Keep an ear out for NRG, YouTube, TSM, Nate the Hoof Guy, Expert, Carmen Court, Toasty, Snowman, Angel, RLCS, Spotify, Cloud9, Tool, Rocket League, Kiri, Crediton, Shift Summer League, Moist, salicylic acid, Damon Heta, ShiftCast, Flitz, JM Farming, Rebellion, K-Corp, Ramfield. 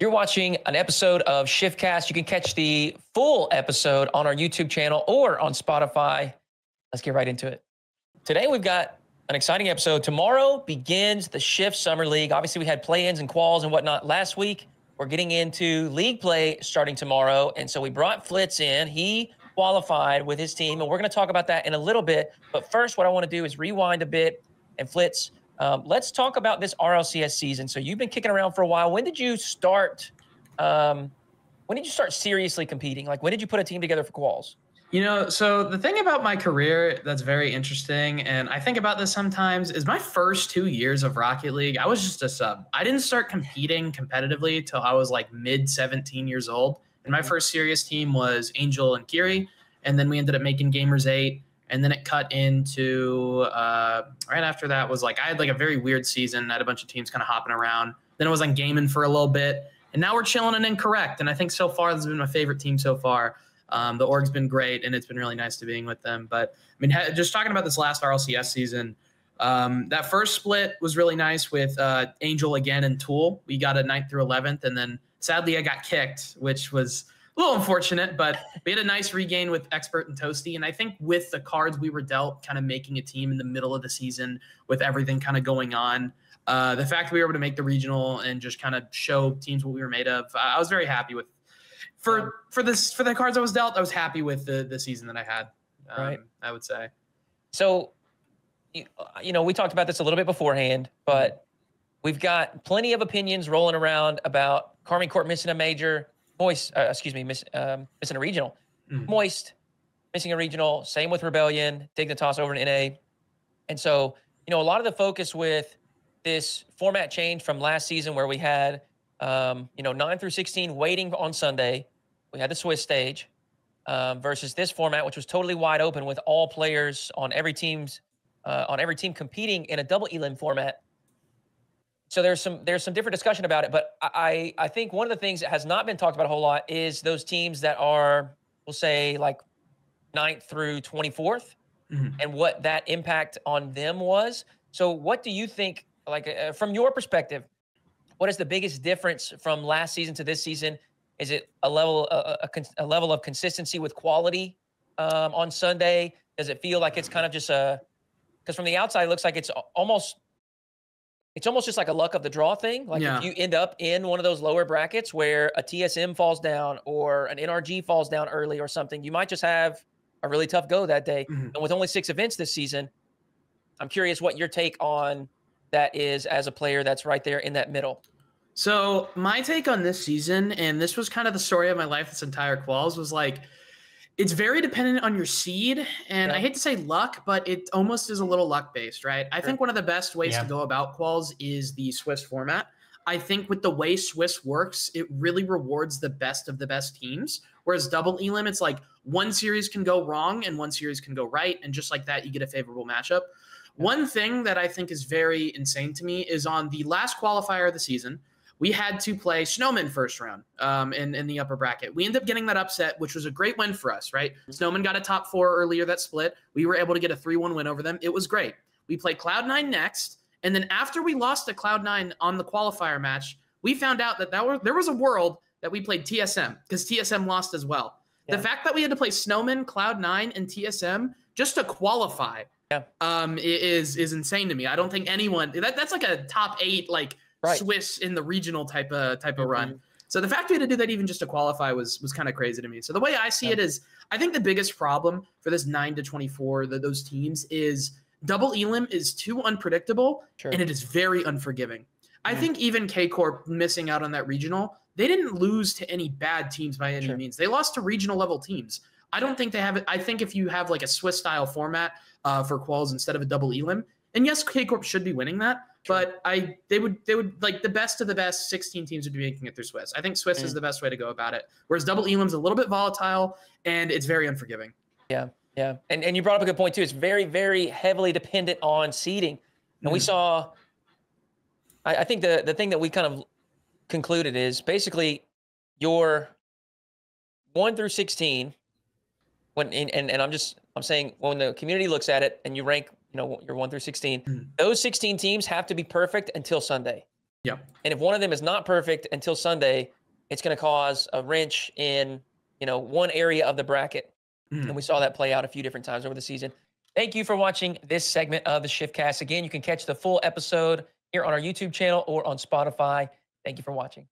You're watching an episode of ShiftCast. You can catch the full episode on our YouTube channel or on Spotify. Let's get right into it. Today, we've got an exciting episode. Tomorrow begins the Shift Summer League. Obviously, we had play-ins and quals and whatnot last week. We're getting into league play starting tomorrow. And so we brought Flitz in. He qualified with his team, and we're going to talk about that in a little bit. But first, what I want to do is rewind a bit. And Flitz, let's talk about this RLCS season. So you've been kicking around for a while. When did you start? When did you start seriously competing? Like, when did you put a team together for quals? You know, so the thing about my career that's very interesting, and I think about this sometimes, is my first 2 years of Rocket League, I was just a sub. I didn't start competing competitively till I was like mid 17 years old. And my first serious team was Angel and Kiri, and then we ended up making Gamers 8. And then it cut into right after that was like I had like a very weird season. I had a bunch of teams kind of hopping around. Then I was on Gaming for a little bit. And now we're chilling and Incorrect. And I think so far this has been my favorite team so far. The org's been great, and it's been really nice to being with them. But, I mean, just talking about this last RLCS season, that first split was really nice with Angel again and Tool. We got a 9th through 11th, and then sadly I got kicked, which was – a little unfortunate, but we had a nice regain with Expert and Toasty. And I think with the cards we were dealt, kind of making a team in the middle of the season with everything kind of going on, the fact that we were able to make the regional and just kind of show teams what we were made of, I was very happy with. For the cards I was dealt, I was happy with the season that I had, right. I would say. So, you know, we talked about this a little bit beforehand, but we've got plenty of opinions rolling around about Carmen Court missing a major, Moist, missing a regional. Moist, missing a regional. Same with Rebellion, taking the toss over in NA. And so, you know, a lot of the focus with this format change from last season where we had, you know, 9 through 16 waiting on Sunday. We had the Swiss stage versus this format, which was totally wide open with all players on every team's on every team competing in a double elim format. So there's some different discussion about it, but I think one of the things that has not been talked about a whole lot is those teams that are, we'll say, like 9th through 24th, and what that impact on them was. So what do you think, like from your perspective, what is the biggest difference from last season to this season? Is it a level of consistency with quality on Sunday? Does it feel like it's kind of just a – because from the outside, it looks like it's almost – it's almost just like a luck of the draw thing. Like if you end up in one of those lower brackets where a TSM falls down or an NRG falls down early or something, you might just have a really tough go that day. And with only 6 events this season, I'm curious what your take on that is as a player that's right there in that middle. So my take on this season, and this was kind of the story of my life this entire quals, was like, it's very dependent on your seed, and I hate to say luck, but it almost is a little luck-based, right? I think one of the best ways to go about quals is the Swiss format. I think with the way Swiss works, it really rewards the best of the best teams, whereas double elim, it's like one series can go wrong and one series can go right, and just like that, you get a favorable matchup. One thing that I think is very insane to me is on the last qualifier of the season, we had to play Snowman first round in the upper bracket. We ended up getting that upset, which was a great win for us, right? Snowman got a top 4 earlier that split. We were able to get a 3-1 win over them. It was great. We played Cloud9 next, and then after we lost to Cloud9 on the qualifier match, we found out that there was a world that we played TSM because TSM lost as well. Yeah. The fact that we had to play Snowman, Cloud9, and TSM just to qualify is insane to me. I don't think anyone that's like a top 8 like – right. Swiss in the regional type of run. So the fact we had to do that even just to qualify was kind of crazy to me. So the way I see it is, I think the biggest problem for this 9 to 24, those teams, is double elim is too unpredictable and it is very unforgiving. I think even K-Corp missing out on that regional, they didn't lose to any bad teams by any means. They lost to regional level teams. I don't think they have it. I think if you have like a Swiss style format for quals instead of a double elim, and yes, K-Corp should be winning that. But they would like the best of the best 16 teams would be making it through Swiss. I think Swiss is the best way to go about it. Whereas double elim's a little bit volatile and it's very unforgiving. Yeah, yeah. And you brought up a good point too. It's very, very heavily dependent on seeding. And we saw, I think the thing that we kind of concluded is basically your 1 through 16 when and I'm saying when the community looks at it and you rank, you know, your 1 through 16, those 16 teams have to be perfect until Sunday. Yeah. And if one of them is not perfect until Sunday, it's going to cause a wrench in, you know, one area of the bracket. Mm. And we saw that play out a few different times over the season. Thank you for watching this segment of the ShiftCast. Again, you can catch the full episode here on our YouTube channel or on Spotify. Thank you for watching.